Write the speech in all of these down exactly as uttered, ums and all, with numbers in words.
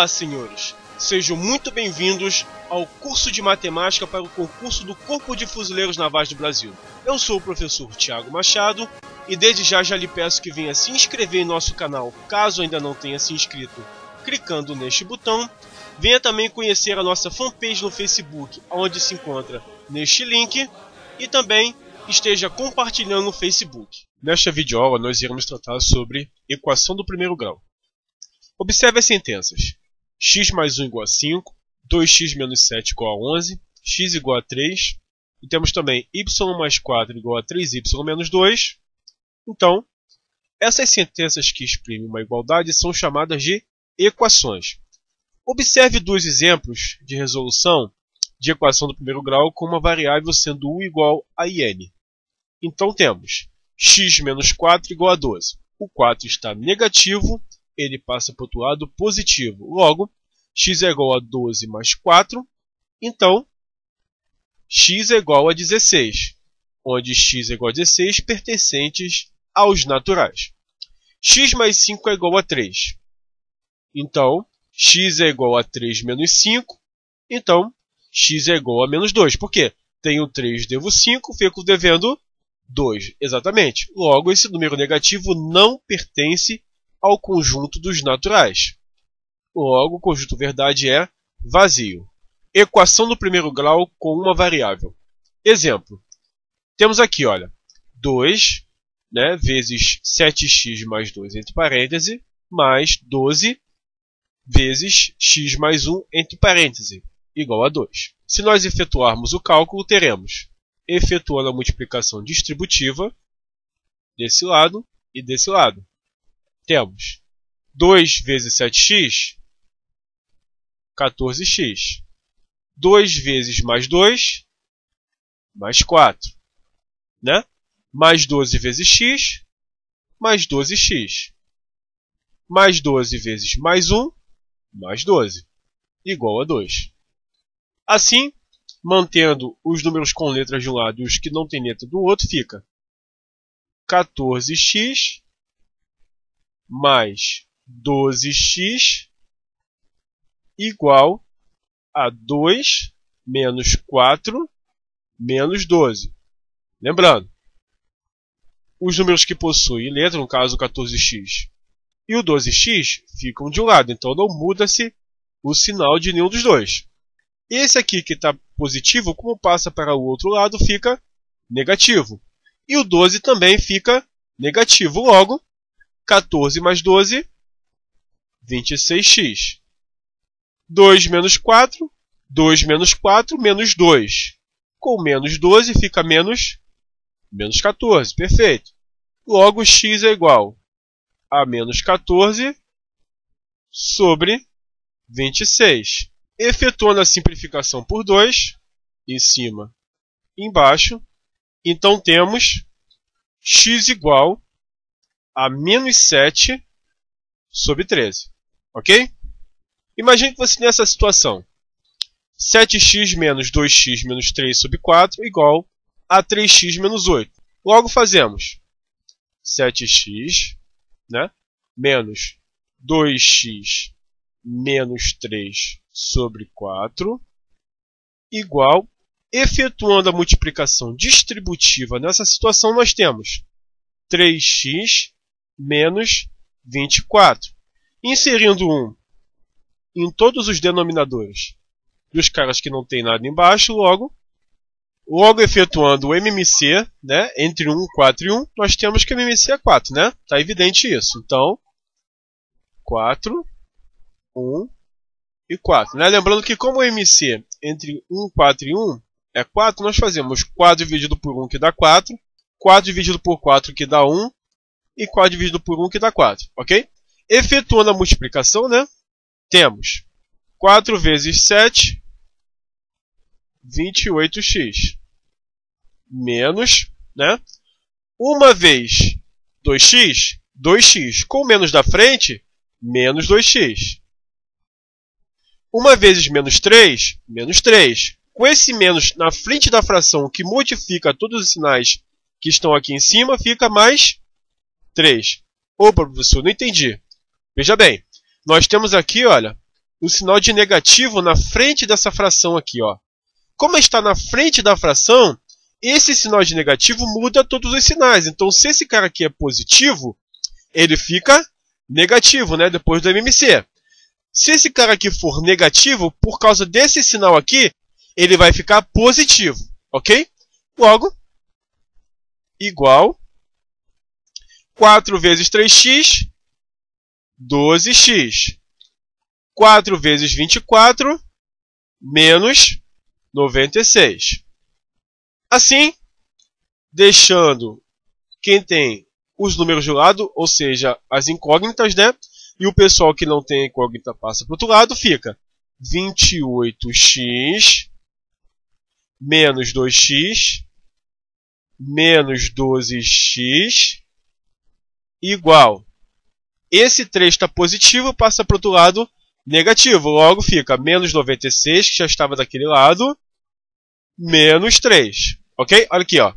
Olá, senhores! Sejam muito bem-vindos ao curso de matemática para o concurso do Corpo de Fuzileiros Navais do Brasil. Eu sou o professor Tiago Machado e desde já já lhe peço que venha se inscrever em nosso canal, caso ainda não tenha se inscrito, clicando neste botão. Venha também conhecer a nossa fanpage no Facebook, onde se encontra neste link, e também esteja compartilhando no Facebook. Nesta videoaula nós iremos tratar sobre equação do primeiro grau. Observe as sentenças. x mais um igual a cinco, dois x menos sete igual a onze, x igual a três, e temos também y mais quatro igual a três y menos dois. Então, essas sentenças que exprimem uma igualdade são chamadas de equações. Observe dois exemplos de resolução de equação do primeiro grau com uma variável sendo u igual a i n. Então temos x menos quatro igual a doze. O quatro está negativo, ele passa para o outro lado positivo. Logo, x é igual a doze mais quatro. Então, x é igual a dezesseis, onde x é igual a dezesseis pertencentes aos naturais. X mais cinco é igual a três. Então, x é igual a três menos cinco. Então, x é igual a menos dois. Por quê? Tenho três, devo cinco, fico devendo dois. Exatamente. Logo, esse número negativo não pertence ao conjunto dos naturais. Logo, o conjunto verdade é vazio. Equação do primeiro grau com uma variável. Exemplo. Temos aqui, olha, dois, né, vezes sete x mais dois, entre parênteses, mais doze vezes x mais um, entre parênteses, igual a dois. Se nós efetuarmos o cálculo, teremos, efetuando a multiplicação distributiva, desse lado e desse lado, temos dois vezes sete x, quatorze x. dois vezes mais dois, mais quatro. Né? Mais doze vezes x, mais doze x. Mais doze vezes mais um, mais doze, igual a dois. Assim, mantendo os números com letras de um lado e os que não têm letra do outro, fica quatorze x mais doze x igual a dois menos quatro menos doze. Lembrando, os números que possuem letra, no caso o quatorze x e o doze x, ficam de um lado, então não muda-se o sinal de nenhum dos dois. Esse aqui que está positivo, como passa para o outro lado, fica negativo. E o doze também fica negativo, logo, quatorze mais doze, vinte e seis x. dois menos quatro, dois menos quatro, menos dois. Com menos doze fica menos, menos quatorze, perfeito. Logo, x é igual a menos quatorze sobre vinte e seis. Efetuando a simplificação por dois, em cima e embaixo, então temos x igual a menos sete sobre treze, ok? Imagine que você tenha essa situação. sete x menos dois x menos três sobre quatro igual a três x menos oito. Logo fazemos sete x, né, menos dois x menos três sobre quatro igual, efetuando a multiplicação distributiva nessa situação, nós temos três x menos vinte e quatro. Inserindo um em todos os denominadores dos caras que não tem nada embaixo, logo, logo efetuando o M M C, né, entre um, quatro e um, nós temos que o M M C é quatro, né? Está evidente isso. Então, quatro, um e quatro. Né? Lembrando que como o M C entre um, quatro e um é quatro, nós fazemos quatro dividido por um, que dá quatro, quatro dividido por quatro, que dá um, e quatro dividido por um, que dá quatro, ok? Efetuando a multiplicação, né, temos quatro vezes sete, vinte e oito x, menos, né, uma vez dois x, dois x, com menos da frente, menos dois x. Uma vezes menos três, menos três. Com esse menos na frente da fração, que modifica todos os sinais que estão aqui em cima, fica mais três. Opa, professor, não entendi. Veja bem, nós temos aqui, olha, o sinal de negativo na frente dessa fração aqui, ó. Como está na frente da fração, esse sinal de negativo muda todos os sinais. Então, se esse cara aqui é positivo, ele fica negativo, né, depois do M M C. Se esse cara aqui for negativo, por causa desse sinal aqui, ele vai ficar positivo, ok? Logo, igual quatro vezes três x, doze x. quatro vezes vinte e quatro, menos noventa e seis. Assim, deixando quem tem os números de lado, ou seja, as incógnitas, né? E o pessoal que não tem incógnita passa para o outro lado, fica vinte e oito x menos dois x menos doze x igual. Esse três está positivo, passa para o outro lado negativo. Logo fica menos noventa e seis, que já estava daquele lado, menos três. Ok? Olha aqui, ó.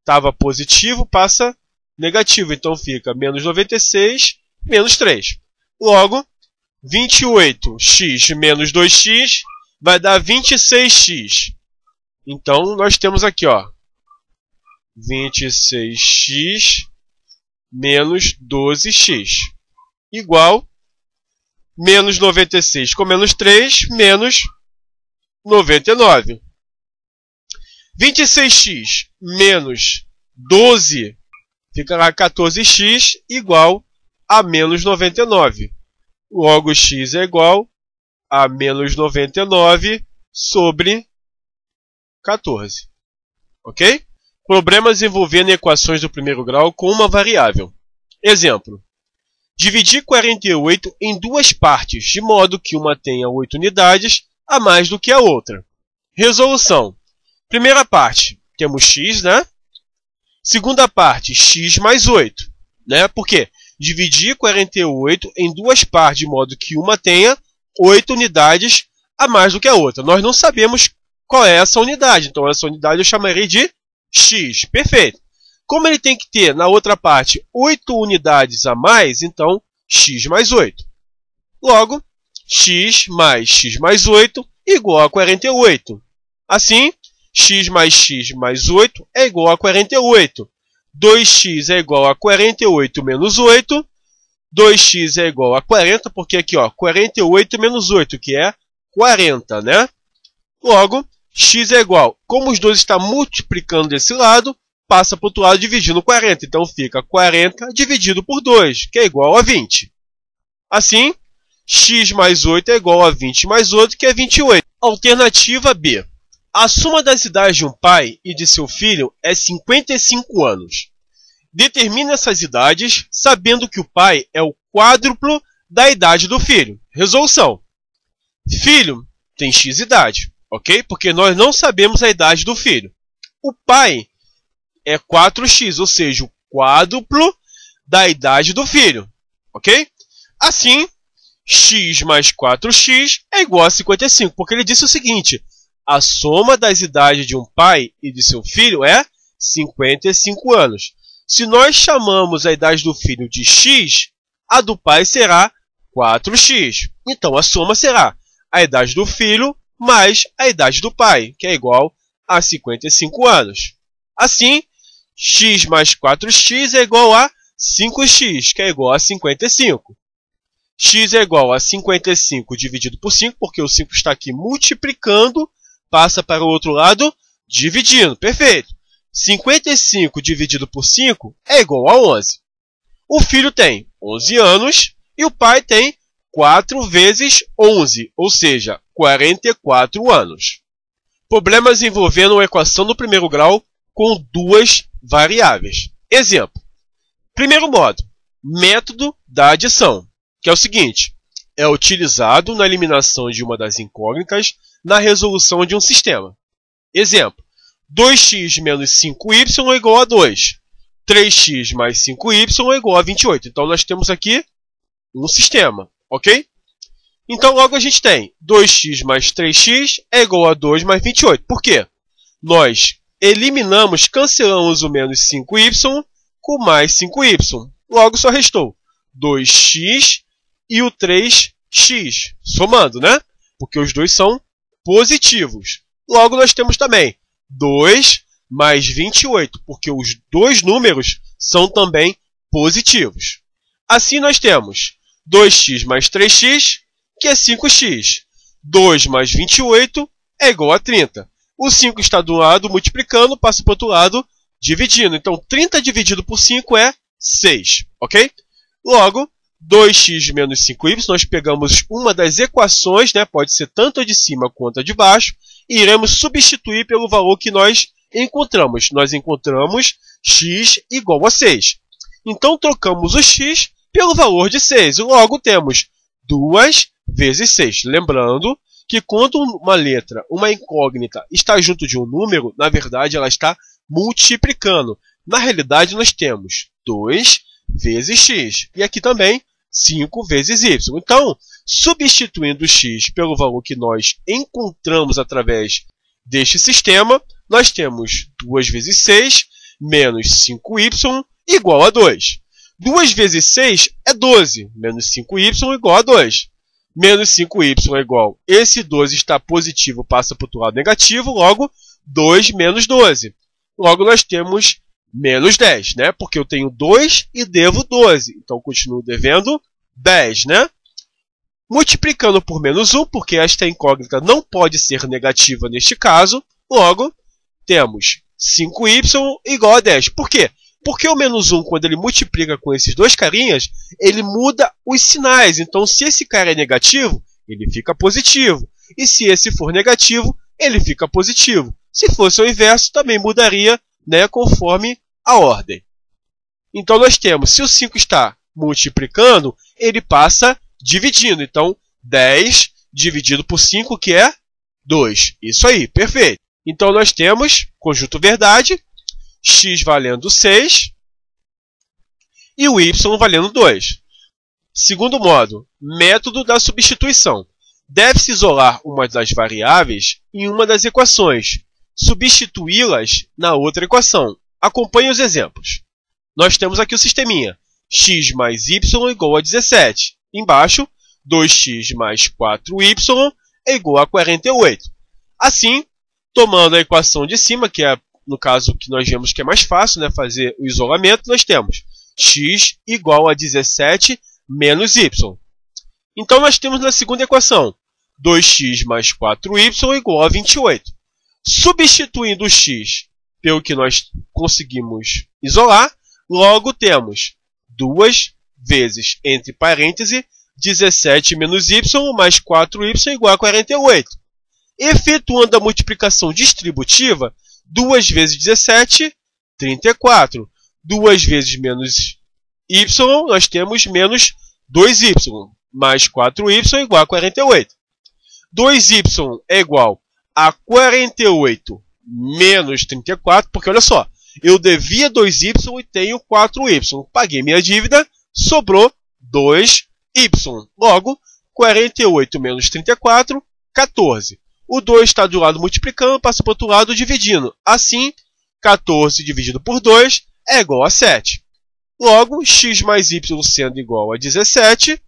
Estava positivo, passa negativo. Então fica menos noventa e seis, menos três. Logo, vinte e oito x menos dois x vai dar vinte e seis x. Então, nós temos aqui, ó, vinte e seis x menos doze x igual menos noventa e seis com menos três, menos noventa e nove. vinte e seis x menos doze fica lá quatorze x igual a menos noventa e nove. Logo, x é igual a menos noventa e nove sobre quatorze. Ok? Problemas envolvendo equações do primeiro grau com uma variável. Exemplo. Dividir quarenta e oito em duas partes, de modo que uma tenha oito unidades a mais do que a outra. Resolução. Primeira parte, temos x, né? Segunda parte, x mais oito, né? Por quê? Dividir quarenta e oito em duas partes, de modo que uma tenha oito unidades a mais do que a outra. Nós não sabemos qual é essa unidade, então essa unidade eu chamarei de x. Perfeito. Como ele tem que ter, na outra parte, oito unidades a mais, então x mais oito. Logo, x mais x mais oito igual a quarenta e oito. Assim, x mais x mais oito é igual a quarenta e oito. dois x é igual a quarenta e oito menos oito. dois x é igual a quarenta, porque aqui, ó, quarenta e oito menos oito, que é quarenta, né? Logo, x é igual, como os dois estão multiplicando desse lado, passa para o outro lado dividindo quarenta. Então, fica quarenta dividido por dois, que é igual a vinte. Assim, x mais oito é igual a vinte mais oito, que é vinte e oito. Alternativa B. A soma das idades de um pai e de seu filho é cinquenta e cinco anos. Determine essas idades sabendo que o pai é o quádruplo da idade do filho. Resolução. Filho tem x idade, ok? Porque nós não sabemos a idade do filho. O pai é quatro x, ou seja, o quádruplo da idade do filho, ok? Assim, x mais quatro x é igual a cinquenta e cinco, porque ele disse o seguinte: a soma das idades de um pai e de seu filho é cinquenta e cinco anos. Se nós chamamos a idade do filho de x, a do pai será quatro x. Então, a soma será a idade do filho mais a idade do pai, que é igual a cinquenta e cinco anos. Assim, x mais quatro x é igual a cinco x, que é igual a cinquenta e cinco. X é igual a cinquenta e cinco dividido por cinco, porque o cinco está aqui multiplicando, passa para o outro lado dividindo. Perfeito. cinquenta e cinco dividido por cinco é igual a onze. O filho tem onze anos e o pai tem quatro vezes onze, ou seja, quarenta e quatro anos. Problemas envolvendo uma equação do primeiro grau com duas variáveis. Exemplo. Primeiro modo, método da adição, que é o seguinte: é utilizado na eliminação de uma das incógnitas na resolução de um sistema. Exemplo. dois x menos cinco y é igual a dois. três x mais cinco y é igual a vinte e oito. Então, nós temos aqui um sistema, ok? Então, logo a gente tem dois x mais três x é igual a dois mais vinte e oito. Por quê? Nós eliminamos, cancelamos o menos cinco y com mais cinco y. Logo, só restou dois x e o três x, somando, né? Porque os dois são positivos. Logo, nós temos também dois mais vinte e oito, porque os dois números são também positivos. Assim, nós temos dois x mais três x, que é cinco x. dois mais vinte e oito é igual a trinta. O cinco está do lado multiplicando, passa para o outro lado dividindo. Então, trinta dividido por cinco é seis. Ok? Logo, dois x menos cinco y, nós pegamos uma das equações, né, pode ser tanto a de cima quanto a de baixo, e iremos substituir pelo valor que nós encontramos. Nós encontramos x igual a seis. Então, trocamos o x pelo valor de seis. Logo, temos duas vezes seis. Lembrando que quando uma letra, uma incógnita, está junto de um número, na verdade, ela está multiplicando. Na realidade, nós temos dois vezes x. E aqui também, cinco vezes y. Então, substituindo x pelo valor que nós encontramos através deste sistema, nós temos duas vezes seis menos cinco y igual a dois. duas vezes seis é doze, menos cinco y igual a dois. Menos cinco y é igual, esse doze está positivo, passa para o outro lado negativo, logo, dois menos doze. Logo, nós temos menos dez, né? Porque eu tenho dois e devo doze. Então, continuo devendo dez, né? Multiplicando por menos um, porque esta incógnita não pode ser negativa neste caso. Logo, temos cinco y igual a dez. Por quê? Porque o menos um, quando ele multiplica com esses dois carinhas, ele muda os sinais. Então, se esse cara é negativo, ele fica positivo. E se esse for negativo, ele fica positivo. Se fosse o inverso, também mudaria, né, conforme a ordem. Então, nós temos, se o cinco está multiplicando, ele passa dividindo. Então, dez dividido por cinco, que é dois. Isso aí, perfeito. Então, nós temos conjunto verdade, x valendo seis e o y valendo dois. Segundo modo, método da substituição. Deve-se isolar uma das variáveis em uma das equações, substituí-las na outra equação. Acompanhe os exemplos. Nós temos aqui o sisteminha. X mais y igual a dezessete. Embaixo, dois x mais quatro y é igual a quarenta e oito. Assim, tomando a equação de cima, que é a no caso que nós vemos que é mais fácil, né, fazer o isolamento, nós temos x igual a dezessete menos y. Então, nós temos na segunda equação, dois x mais quatro y igual a vinte e oito. Substituindo o x pelo que nós conseguimos isolar, logo temos duas vezes, entre parênteses, dezessete menos y mais quatro y igual a quarenta e oito. Efetuando a multiplicação distributiva, duas vezes dezessete, trinta e quatro. duas vezes menos y, nós temos menos dois y, mais quatro y igual a quarenta e oito. dois y é igual a quarenta e oito menos trinta e quatro, porque olha só, eu devia dois y e tenho quatro y. Paguei minha dívida, sobrou dois y. Logo, quarenta e oito menos trinta e quatro, quatorze. O dois está do lado multiplicando, passa para o outro lado dividindo. Assim, quatorze dividido por dois é igual a sete. Logo, x mais y sendo igual a dezessete.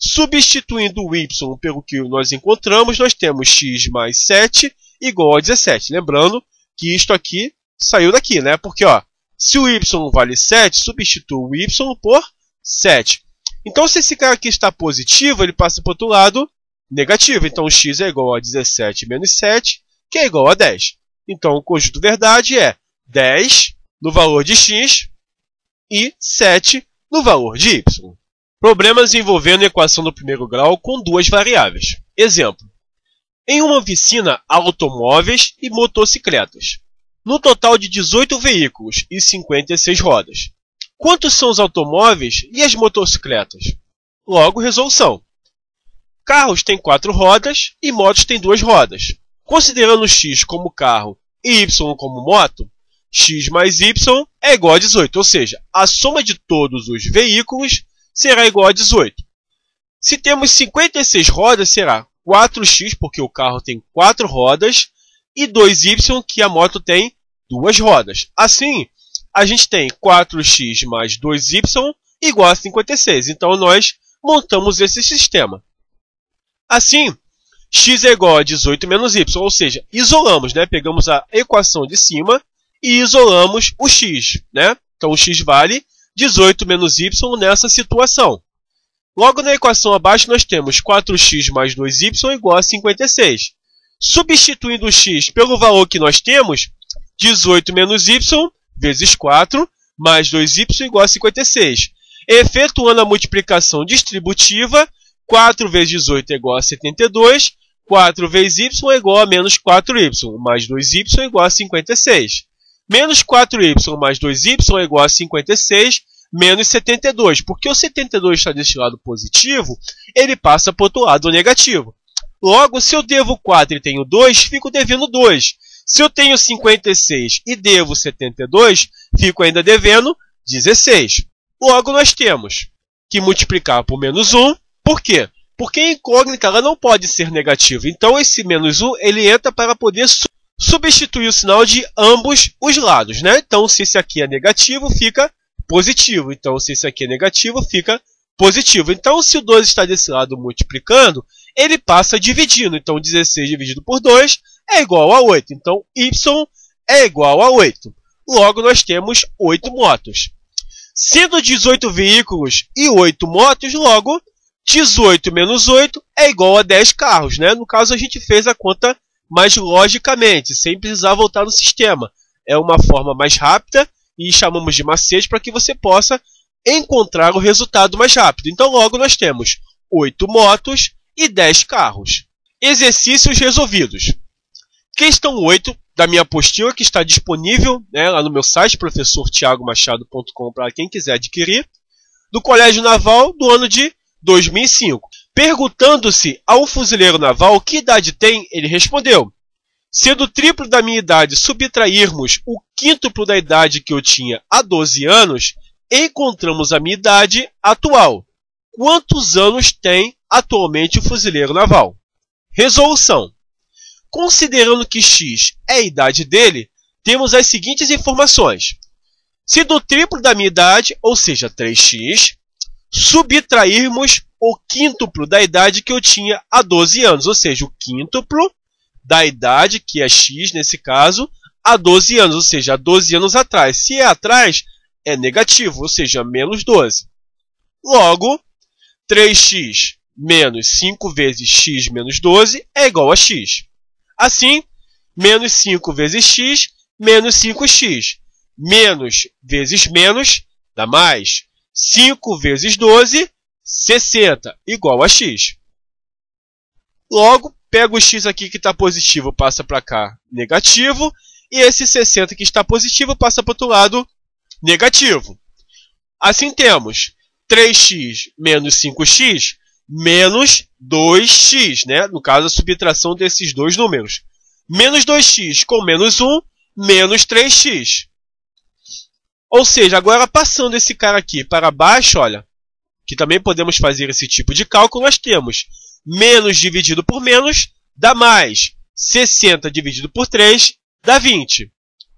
Substituindo o y pelo que nós encontramos, nós temos x mais sete igual a dezessete. Lembrando que isto aqui saiu daqui, né? Porque ó, se o y vale sete, substituo o y por sete. Então, se esse cara aqui está positivo, ele passa para o outro lado negativo. Então, x é igual a dezessete menos sete, que é igual a dez. Então, o conjunto verdade é dez no valor de x e sete no valor de y. Problemas envolvendo equação do primeiro grau com duas variáveis. Exemplo. Em uma oficina, automóveis e motocicletas. No total de dezoito veículos e cinquenta e seis rodas. Quantos são os automóveis e as motocicletas? Logo, resolução. Carros têm quatro rodas e motos têm duas rodas. Considerando x como carro e y como moto, x mais y é igual a dezoito. Ou seja, a soma de todos os veículos será igual a dezoito. Se temos cinquenta e seis rodas, será quatro x, porque o carro tem quatro rodas, e dois y, que a moto tem duas rodas. Assim, a gente tem quatro x mais dois y igual a cinquenta e seis. Então, nós montamos esse sistema. Assim, x é igual a dezoito menos y, ou seja, isolamos, né? Pegamos a equação de cima e isolamos o x, né? Então, o x vale dezoito menos y nessa situação. Logo, na equação abaixo, nós temos quatro x mais dois y igual a cinquenta e seis. Substituindo o x pelo valor que nós temos, dezoito menos y vezes quatro mais dois y igual a cinquenta e seis. Efetuando a multiplicação distributiva, quatro vezes dezoito é igual a setenta e dois, quatro vezes y é igual a menos quatro y, mais dois y é igual a cinquenta e seis. Menos quatro y mais dois y é igual a cinquenta e seis, menos setenta e dois. Porque o setenta e dois está deste lado positivo, ele passa para o outro lado negativo. Logo, se eu devo quatro e tenho dois, fico devendo dois. Se eu tenho cinquenta e seis e devo setenta e dois, fico ainda devendo dezesseis. Logo, nós temos que multiplicar por menos um. Por quê? Porque a incógnita ela não pode ser negativa. Então, esse menos um ele entra para poder substituir o sinal de ambos os lados, né? Então, se esse aqui é negativo, fica positivo. Então, se esse aqui é negativo, fica positivo. Então, se o dois está desse lado multiplicando, ele passa dividindo. Então, dezesseis dividido por dois é igual a oito. Então, y é igual a oito. Logo, nós temos oito motos. Sendo dezoito veículos e oito motos, logo, dezoito menos oito é igual a dez carros, né? No caso, a gente fez a conta mais logicamente, sem precisar voltar no sistema. É uma forma mais rápida e chamamos de macete para que você possa encontrar o resultado mais rápido. Então, logo, nós temos oito motos e dez carros. Exercícios resolvidos. Questão oito da minha apostila, que está disponível, né, lá no meu site, professor tiago machado ponto com, para quem quiser adquirir, do Colégio Naval do ano de dois mil e cinco. Perguntando-se ao fuzileiro naval que idade tem, ele respondeu: sendo o triplo da minha idade subtrairmos o quíntuplo da idade que eu tinha há doze anos, encontramos a minha idade atual. Quantos anos tem atualmente o fuzileiro naval? Resolução. Considerando que x é a idade dele, temos as seguintes informações. Se do triplo da minha idade, ou seja, três x, subtrairmos o quíntuplo da idade que eu tinha há doze anos, ou seja, o quíntuplo da idade, que é x nesse caso, há doze anos, ou seja, há doze anos atrás. Se é atrás, é negativo, ou seja, menos doze. Logo, três x menos cinco vezes x menos doze é igual a x. Assim, menos cinco vezes x, menos cinco x. Menos vezes menos dá mais. cinco vezes doze, sessenta, igual a x. Logo, pego o x aqui que está positivo, passa para cá, negativo. E esse sessenta que está positivo passa para o outro lado, negativo. Assim temos três x menos cinco x, menos dois x, né? No caso, a subtração desses dois números. Menos dois x com menos um, menos três x. Ou seja, agora passando esse cara aqui para baixo, olha, que também podemos fazer esse tipo de cálculo, nós temos menos dividido por menos dá mais. sessenta dividido por três dá vinte.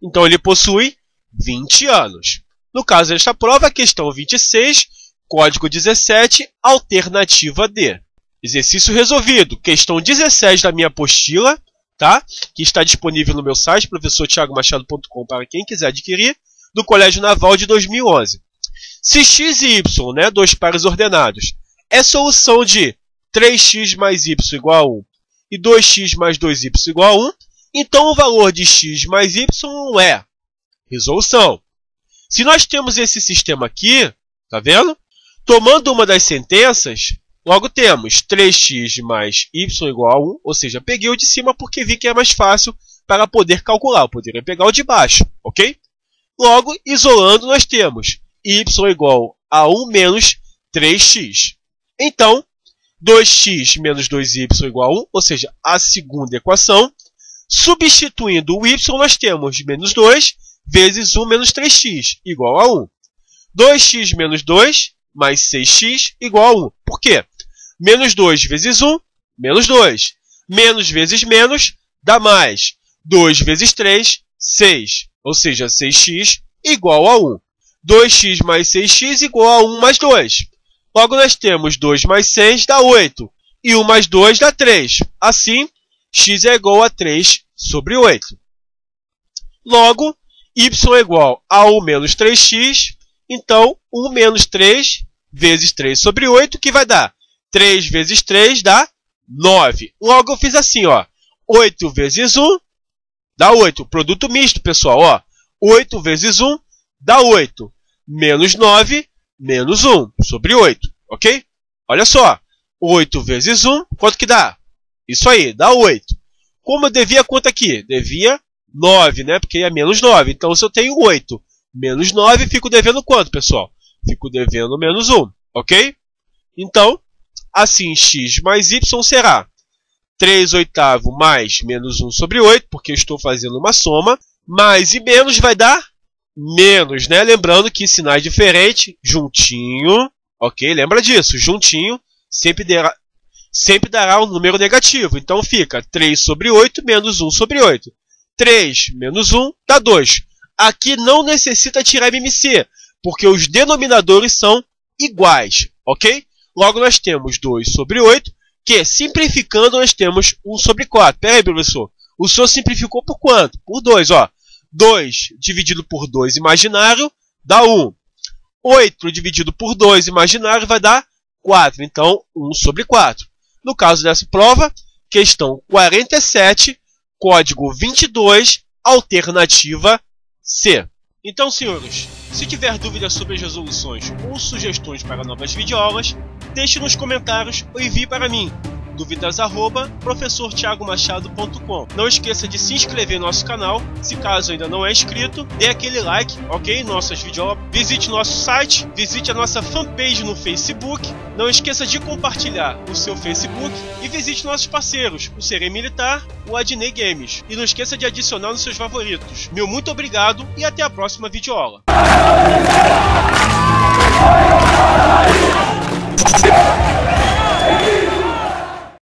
Então, ele possui vinte anos. No caso desta prova, a questão vinte e seis... Código dezessete, alternativa D. Exercício resolvido. Questão dezessete da minha apostila, tá? Que está disponível no meu site, professor tiago machado ponto com, para quem quiser adquirir, do Colégio Naval de dois mil e onze. Se x e y, né, dois pares ordenados, é solução de três x mais y igual a um e dois x mais dois y igual a um, então o valor de x mais y é resolução. Se nós temos esse sistema aqui, tá vendo? Tomando uma das sentenças, logo temos três x mais y igual a um, ou seja, peguei o de cima porque vi que é mais fácil para poder calcular. Eu poderia pegar o de baixo, ok? Logo, isolando, nós temos y igual a um menos três x. Então, dois x menos dois y igual a um, ou seja, a segunda equação. Substituindo o y, nós temos menos dois vezes um menos três x, igual a um. dois x menos dois mais seis x igual a um. Por quê? Menos dois vezes um, menos dois. Menos vezes menos dá mais. dois vezes três, seis. Ou seja, seis x igual a um. dois x mais seis x igual a um mais dois. Logo, nós temos dois mais seis dá oito. E um mais dois dá três. Assim, x é igual a três sobre oito. Logo, y é igual a um menos três x. Então, um menos três vezes três sobre oito, que vai dar três vezes três dá nove. Logo, eu fiz assim, ó. oito vezes um dá oito. Produto misto, pessoal. Ó. oito vezes um dá oito. Menos nove, menos um sobre oito. Ok? Olha só. oito vezes um, quanto que dá? Isso aí, dá oito. Como eu devia quanto aqui? Devia nove, né? Porque é menos nove. Então, se eu tenho oito menos nove, fico devendo quanto, pessoal? Fico devendo menos um, ok? Então, assim, x mais y será três oitavos mais menos um sobre oito, porque eu estou fazendo uma soma. Mais e menos vai dar menos, né? Lembrando que sinais diferentes, juntinho, ok? Lembra disso, juntinho sempre dará, sempre dará um número negativo. Então, fica três sobre oito menos um sobre oito. três menos um dá dois. Aqui não necessita tirar M M C, porque os denominadores são iguais, ok? Logo, nós temos dois sobre oito, que, simplificando, nós temos um sobre quatro. Pera aí, professor. O senhor simplificou por quanto? Por dois, ó. dois dividido por dois imaginário dá um. oito dividido por dois imaginário vai dar quatro. Então, um sobre quatro. No caso dessa prova, questão quarenta e sete, código vinte e dois, alternativa C. Então, senhores, se tiver dúvidas sobre as resoluções ou sugestões para novas videoaulas, deixe nos comentários ou envie para mim, dúvidas arroba professor tiago machado ponto com. Não esqueça de se inscrever no nosso canal, se caso ainda não é inscrito, dê aquele like, ok? Nossas videoaulas. Visite nosso site, visite a nossa fanpage no Facebook, não esqueça de compartilhar o seu Facebook e visite nossos parceiros, o Ser Militar, o Adnei Games. E não esqueça de adicionar nos seus favoritos. Meu muito obrigado e até a próxima videoaula.